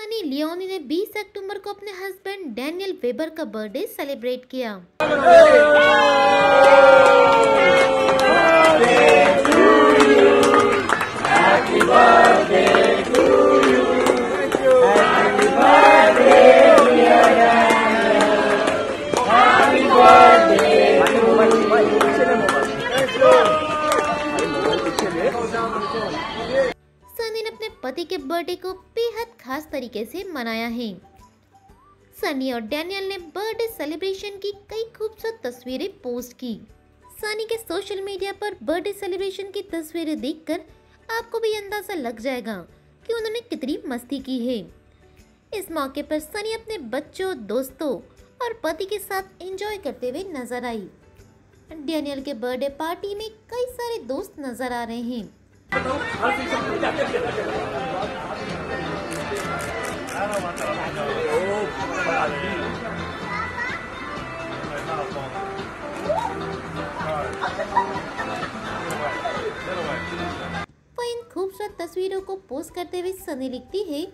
Sunny Leone ने 20 अक्टूबर को अपने हस्बैंड डैनियल वेबर का बर्थडे सेलिब्रेट किया। सनी ने अपने पति के बर्थडे को बेहद खास तरीके से मनाया है। सनी और डैनियल ने बर्थडे सेलिब्रेशन की कई खूबसूरत तस्वीरें पोस्ट की। सनी के सोशल मीडिया पर बर्थडे सेलिब्रेशन की तस्वीरें देखकर आपको भी अंदाजा लग जाएगा कि उन्होंने कितनी मस्ती की है। इस मौके पर सनी अपने बच्चों, दोस्तों और पति के साथ एंजॉय करते हुए नजर आई। डैनियल के बर्थडे पार्टी में कई सारे दोस्त नजर आ रहे हैं। वो इन खूबसूरत तस्वीरों को पोस्ट करते हुए सनी लिखती है,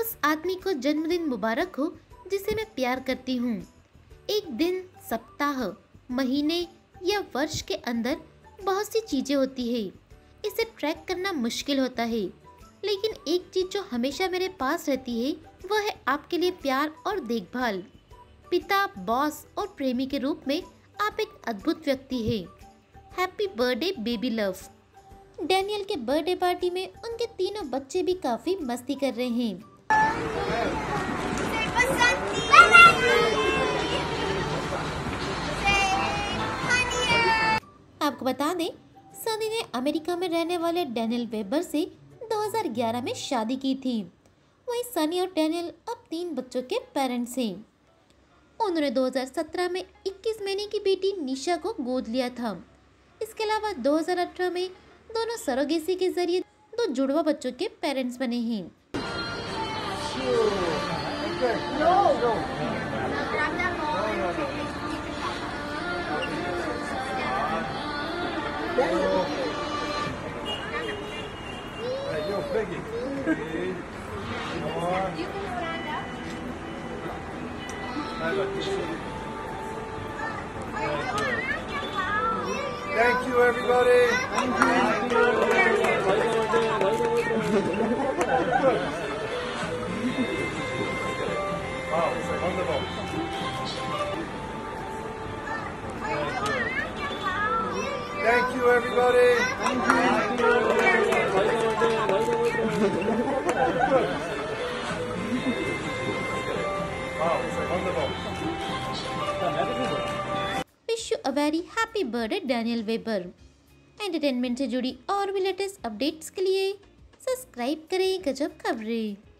उस आदमी को जन्मदिन मुबारक हो जिसे मैं प्यार करती हूँ। एक दिन, सप्ताह, महीने या वर्ष के अंदर बहुत सी चीज़ें होती है, इसे ट्रैक करना मुश्किल होता है, लेकिन एक चीज़ जो हमेशा मेरे पास रहती है वह है आपके लिए प्यार और देखभाल। पिता, बॉस और प्रेमी के रूप में आप एक अद्भुत व्यक्ति है। Happy birthday baby love. Daniel के बर्थडे पार्टी में उनके तीनों बच्चे भी काफ़ी मस्ती कर रहे हैं। आपको बता दें, सनी ने अमेरिका में रहने वाले डैनियल वेबर से 2011 में शादी की थी। वहीं सनी और डैनियल अब 3 बच्चों के पेरेंट्स हैं। उन्होंने 2017 में 21 महीने की बेटी निशा को गोद लिया था। इसके अलावा 2018 में दोनों सरोगेसी के जरिए 2 जुड़वा बच्चों के पेरेंट्स बने हैं। Thank you everybody. Wow, wonderful. Thank you everybody. Wow, wonderful. Wish you a very happy birthday Daniel Weber. Entertainment से जुड़ी और भी लेटेस्ट अपडेट्स के लिए सब्सक्राइब करें गजब खबरें।